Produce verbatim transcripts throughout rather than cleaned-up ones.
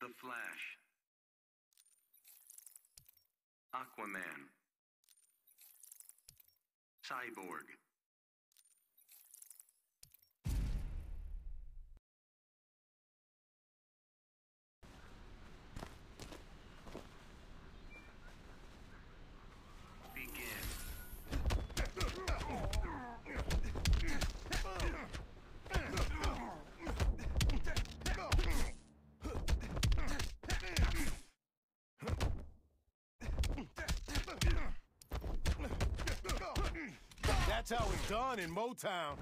The Flash, Aquaman, Cyborg. That's how it's done in Motown.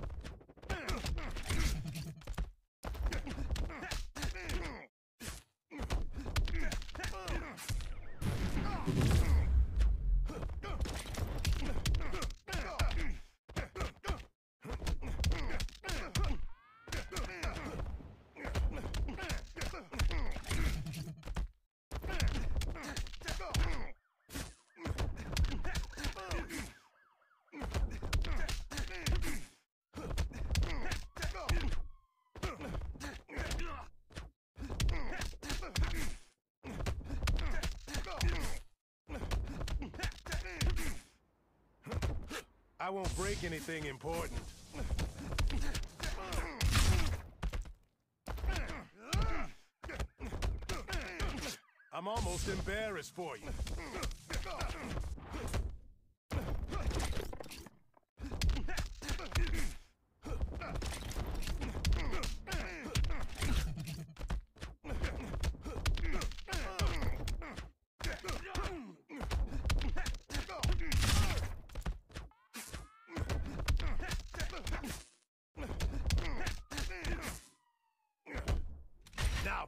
I won't break anything important. I'm almost embarrassed for you.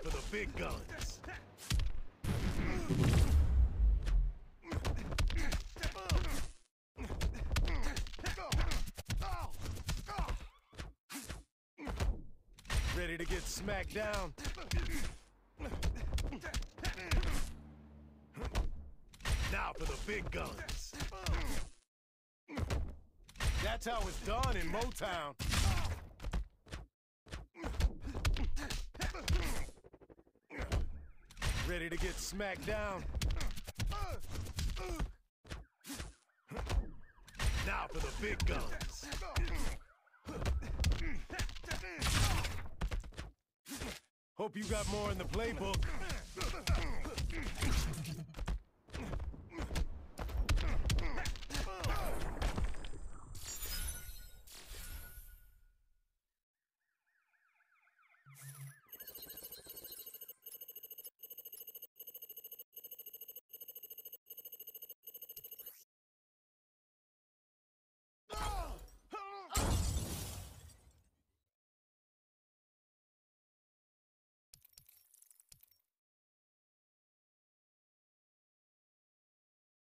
For the big guns. Ready to get smacked down? Now for the big guns. That's how it's done in Motown. Ready to get smacked down. Now for the big guns. Hope you got more in the playbook.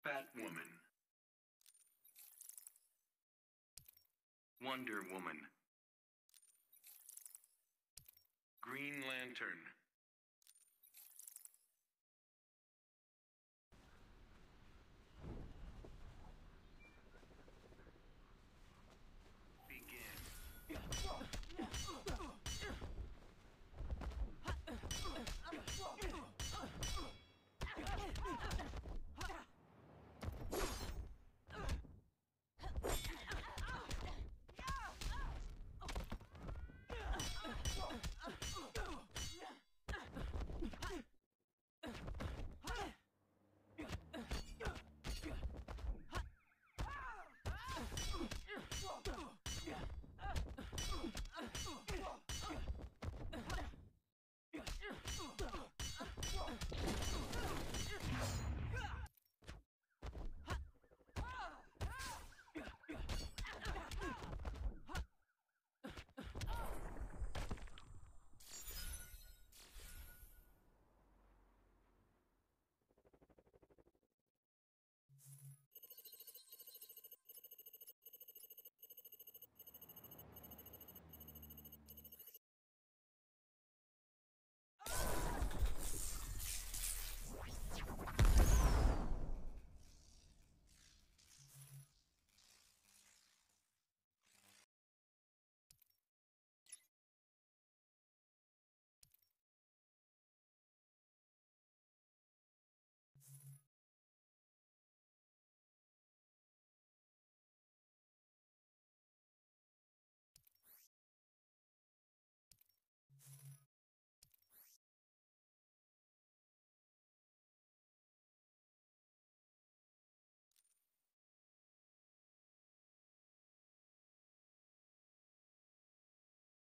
Batwoman, Wonder Woman, Green Lantern.